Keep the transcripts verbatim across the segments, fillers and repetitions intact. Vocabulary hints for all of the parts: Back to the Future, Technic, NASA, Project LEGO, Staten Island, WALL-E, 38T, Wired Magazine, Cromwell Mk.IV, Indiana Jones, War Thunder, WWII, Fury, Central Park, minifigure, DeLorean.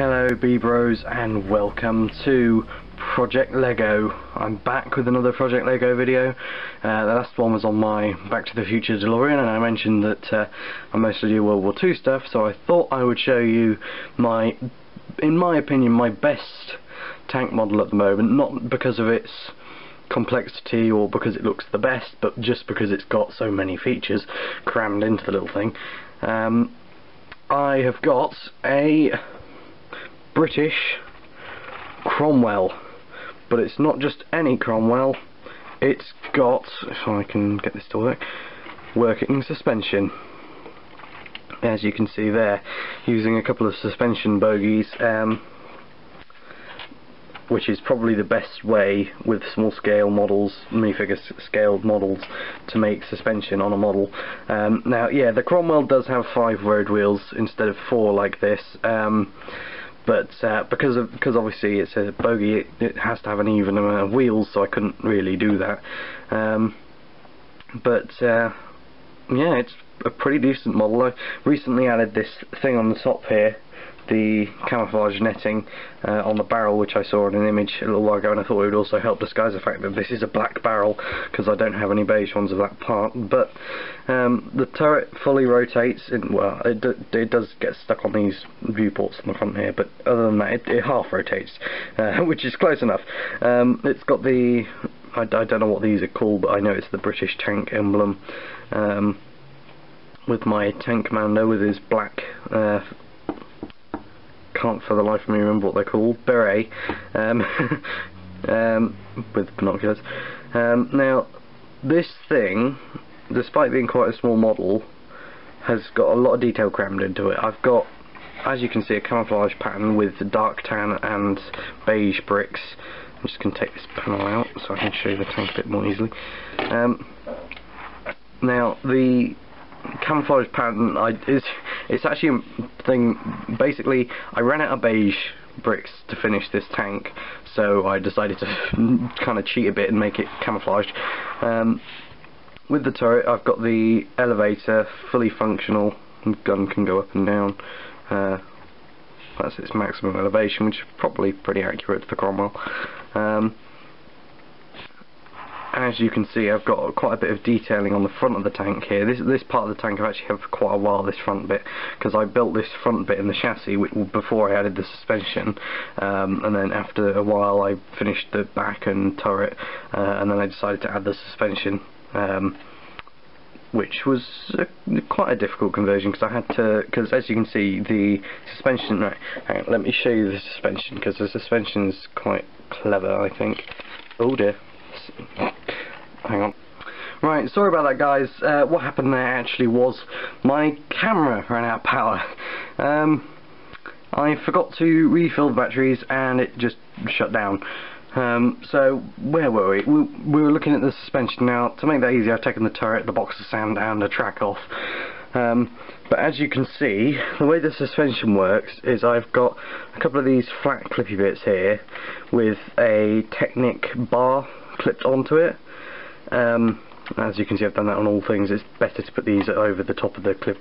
Hello B-Bros and welcome to Project LEGO. I'm back with another Project LEGO video. Uh, the last one was on my Back to the Future DeLorean, and I mentioned that uh, I mostly do World War Two stuff, so I thought I would show you my, in my opinion, my best tank model at the moment, not because of its complexity or because it looks the best, but just because it's got so many features crammed into the little thing. Um, I have got a British Cromwell, but it's not just any Cromwell, it's got, if I can get this to work, working suspension, as you can see there, using a couple of suspension bogies, um, which is probably the best way with small scale models, minifigure scaled models, to make suspension on a model. Um, now yeah, the Cromwell does have five road wheels instead of four like this, um, but uh, because of, because obviously it's a bogey, it, it has to have an even amount of wheels, so I couldn't really do that. Um, but uh, yeah, it's a pretty decent model. I recently added this thing on the top here, the camouflage netting uh, on the barrel, which I saw in an image a little while ago, and I thought it would also help disguise the fact that this is a black barrel, because I don't have any beige ones of that part. But um, the turret fully rotates, in, well it, d it does get stuck on these viewports on the front here, but other than that it, it half rotates, uh, which is close enough. Um, it's got the, I, I don't know what these are called, but I know it's the British tank emblem, um, with my tank commander with his black, uh, can't for the life of me remember what they're called, beret, um, um, with binoculars. Um, now this thing, despite being quite a small model, has got a lot of detail crammed into it. I've got, as you can see, a camouflage pattern with dark tan and beige bricks. I'm just going to take this panel out so I can show you the tank a bit more easily. Um, now the camouflage pattern, I, it's, it's actually a thing, basically I ran out of beige bricks to finish this tank, so I decided to kind of cheat a bit and make it camouflaged. Um, with the turret I've got the elevator fully functional, the gun can go up and down, uh, that's its maximum elevation, which is probably pretty accurate to the Cromwell. Um, As you can see, I've got quite a bit of detailing on the front of the tank here. This this part of the tank I've actually had for quite a while, this front bit, because I built this front bit in the chassis which, before I added the suspension, um, and then after a while I finished the back and turret, uh, and then I decided to add the suspension, um, which was a, quite a difficult conversion, because I had to, because as you can see the suspension, right, hang on, let me show you the suspension, because the suspension is quite clever, I think. Oh dear. Hang on. Right, sorry about that guys. Uh, what happened there actually was my camera ran out of power. Um, I forgot to refill the batteries and it just shut down. Um, so where were we? we? We were looking at the suspension. Now to make that easy, I've taken the turret, the box of sand and the track off. Um, but as you can see, the way the suspension works is I've got a couple of these flat clippy bits here with a Technic bar clipped onto it. Um, as you can see, I've done that on all things. It's better to put these over the top of the clip,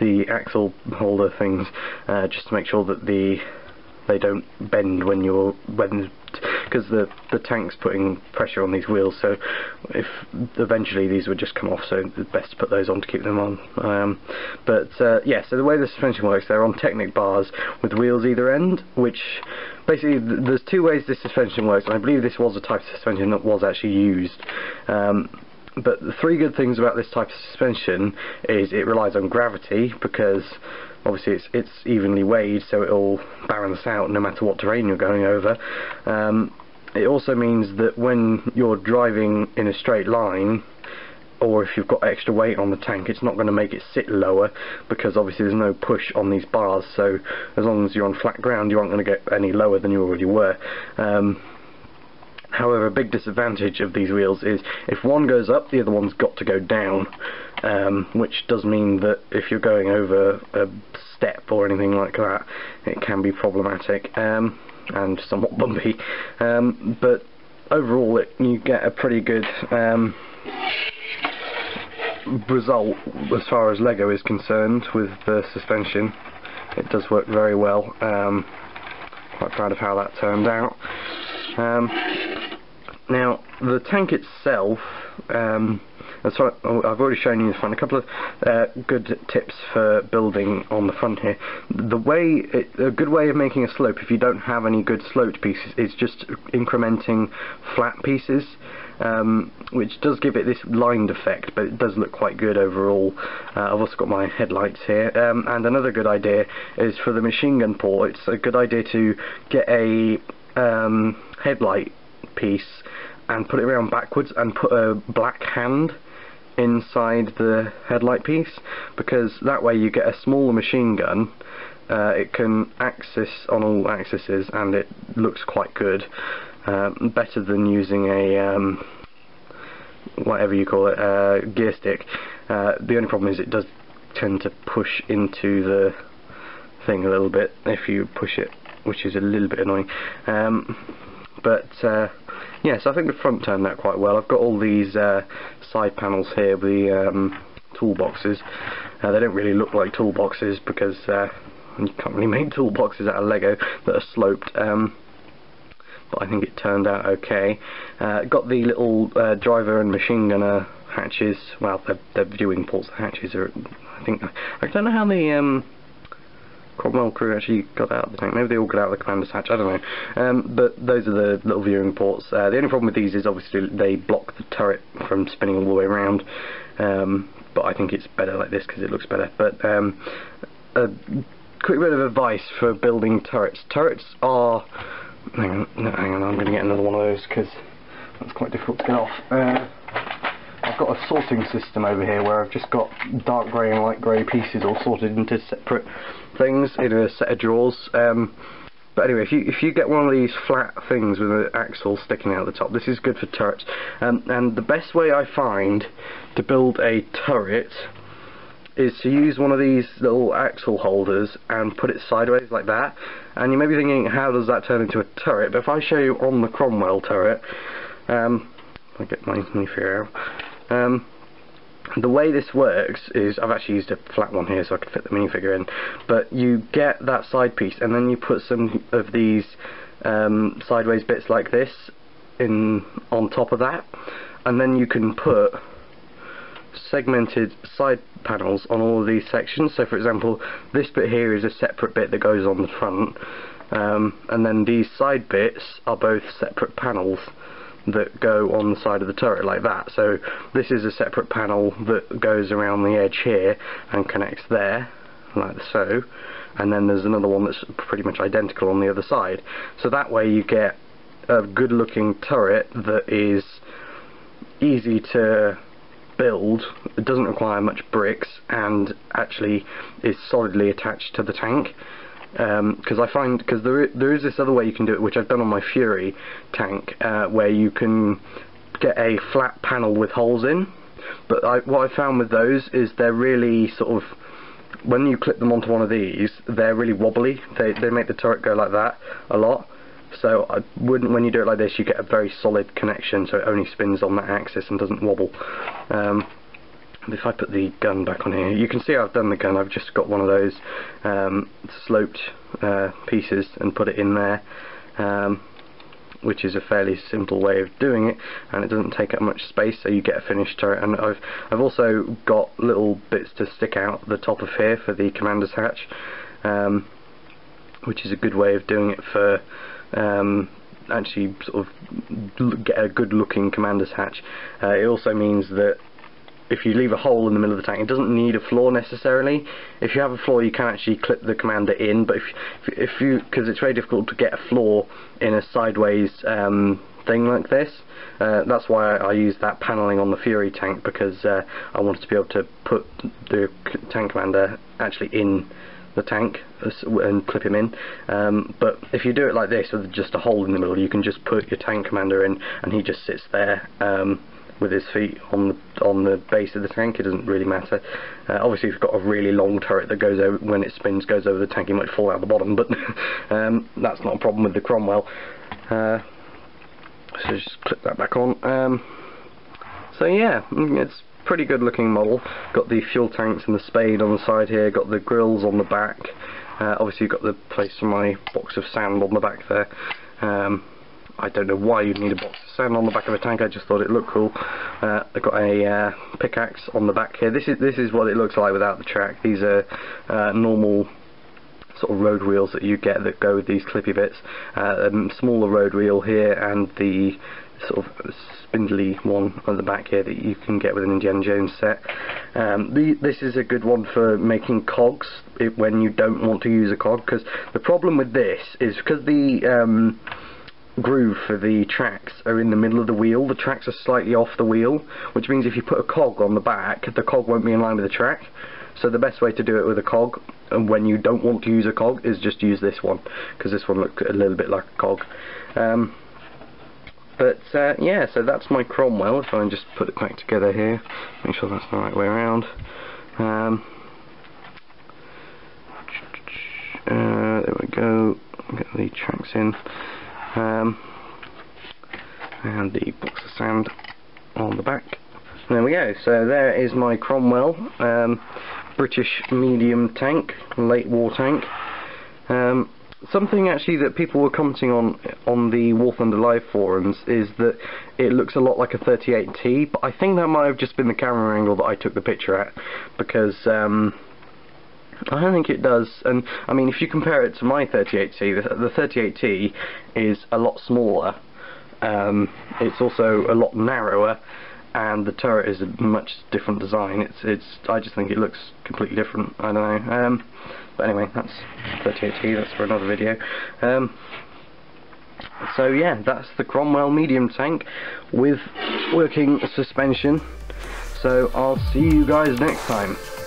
the axle holder things, uh, just to make sure that the they don't bend when you're when because the the tank's putting pressure on these wheels. So if eventually these would just come off, so it's best to put those on to keep them on. Um, but uh, yeah, so the way the suspension works, they're on Technic bars with wheels either end, which basically th there's two ways this suspension works, and I believe this was a type of suspension that was actually used. Um, but the three good things about this type of suspension is it relies on gravity, because obviously it's it's evenly weighed, so it'll balance out no matter what terrain you're going over. Um, it also means that when you're driving in a straight line, or if you've got extra weight on the tank, it's not going to make it sit lower, because obviously there's no push on these bars, so as long as you're on flat ground you aren't going to get any lower than you already were. Um, however, a big disadvantage of these wheels is if one goes up, the other one's got to go down, um, which does mean that if you're going over a step or anything like that, it can be problematic, um, and somewhat bumpy. Um, but overall it, you get a pretty good um, result as far as LEGO is concerned with the suspension. It does work very well. Um, quite proud of how that turned out. Um, now, the tank itself, um, I've already shown you the front, a couple of uh, good tips for building on the front here. The way, it, a good way of making a slope if you don't have any good sloped pieces is just incrementing flat pieces, um, which does give it this lined effect, but it does look quite good overall. Uh, I've also got my headlights here, um, and another good idea is for the machine gun port. It's a good idea to get a um, headlight piece and put it around backwards and put a black hand inside the headlight piece, because that way you get a smaller machine gun. Uh, it can axis on all axes and it looks quite good, um, better than using a um, whatever you call it, uh, gear stick. Uh, the only problem is it does tend to push into the thing a little bit if you push it, which is a little bit annoying. Um, but uh, yeah, so I think the front turned out quite well. I've got all these uh, side panels here with the um, toolboxes. Uh, they don't really look like toolboxes because uh, you can't really make toolboxes out of Lego that are sloped, um, but I think it turned out okay. Uh, got the little uh, driver and machine gunner hatches, well, the, the viewing ports, the hatches are, I think, I don't know how the um, Cromwell crew actually got out of the tank. Maybe they all got out of the commander's hatch, I don't know. Um, but those are the little viewing ports. Uh, the only problem with these is obviously they block the turret from spinning all the way around. Um, but I think it's better like this because it looks better. But um, a quick bit of advice for building turrets. Turrets are... Hang on, no, hang on, I'm going to get another one of those because that's quite difficult to get off. Uh, I've got a sorting system over here where I've just got dark grey and light grey pieces all sorted into separate things in a set of drawers. Um, but anyway, if you if you get one of these flat things with an axle sticking out the top, this is good for turrets. Um, and the best way I find to build a turret is to use one of these little axle holders and put it sideways like that. And you may be thinking, how does that turn into a turret? But if I show you on the Cromwell turret, um, I'll get my new Fury out. Um, the way this works is, I've actually used a flat one here so I can fit the minifigure in, but you get that side piece and then you put some of these um, sideways bits like this in on top of that, and then you can put segmented side panels on all of these sections. So for example, this bit here is a separate bit that goes on the front, um, and then these side bits are both separate panels that go on the side of the turret like that. So this is a separate panel that goes around the edge here and connects there like so, and then there's another one that's pretty much identical on the other side. So that way you get a good looking turret that is easy to build, it doesn't require much bricks, and actually is solidly attached to the tank. Because um, I find, because there, there is this other way you can do it, which I've done on my Fury tank, uh, where you can get a flat panel with holes in, but I, what I found with those is they're really sort of, when you clip them onto one of these, they're really wobbly, they, they make the turret go like that a lot, so I wouldn't, when you do it like this you get a very solid connection, so it only spins on that axis and doesn't wobble. Um, If I put the gun back on here, you can see I've done the gun. I've just got one of those um, sloped uh, pieces and put it in there, um, which is a fairly simple way of doing it, and it doesn't take up much space, so you get a finished turret. And I've I've also got little bits to stick out the top of here for the commander's hatch, um, which is a good way of doing it for. Um, actually, sort of get a good-looking commander's hatch. Uh, it also means that if you leave a hole in the middle of the tank, it doesn't need a floor necessarily. If you have a floor, you can actually clip the commander in, but if, if you, because it's very difficult to get a floor in a sideways um, thing like this. Uh, that's why I, I use that panelling on the Fury tank, because uh, I wanted to be able to put the tank commander actually in the tank and clip him in. Um, but if you do it like this with just a hole in the middle, you can just put your tank commander in and he just sits there. Um, with his feet on the, on the base of the tank, it doesn't really matter. Uh, obviously if you've got a really long turret that goes over, when it spins goes over the tank, it might fall out the bottom, but um, that's not a problem with the Cromwell. Uh, so just clip that back on. Um, so yeah, it's pretty good looking model. Got the fuel tanks and the spade on the side here, got the grills on the back, Uh, obviously you've got the place for my box of sand on the back there. Um, I don't know why you'd need a box of sand on the back of a tank, I just thought it looked cool. Uh, I've got a uh, pickaxe on the back here. This is, this is what it looks like without the track. These are uh, normal sort of road wheels that you get that go with these clippy bits. Uh, a smaller road wheel here and the sort of spindly one at the back here that you can get with an Indiana Jones set. Um, the, this is a good one for making cogs it, when you don't want to use a cog, because the problem with this is because the um, groove for the tracks are in the middle of the wheel, the tracks are slightly off the wheel, which means if you put a cog on the back, the cog won't be in line with the track. So the best way to do it with a cog, and when you don't want to use a cog, is just use this one, because this one looked a little bit like a cog. Um, But uh, yeah, so that's my Cromwell. If I can just put it back together here, make sure that's the right way around. Um, uh, there we go. Get the tracks in, um, and the box of sand on the back. And there we go. So there is my Cromwell, um, British medium tank, late war tank. Um, Something actually that people were commenting on on the War Thunder live forums is that it looks a lot like a thirty-eight T, but I think that might have just been the camera angle that I took the picture at, because um, I don't think it does. And I mean, if you compare it to my thirty-eight T, the, the thirty-eight T is a lot smaller. Um, it's also a lot narrower, and the turret is a much different design. It's it's. I just think it looks completely different. I don't know. Um, But anyway, that's thirty-eight T, that's for another video. Um, so yeah, that's the Cromwell medium tank with working suspension. So I'll see you guys next time.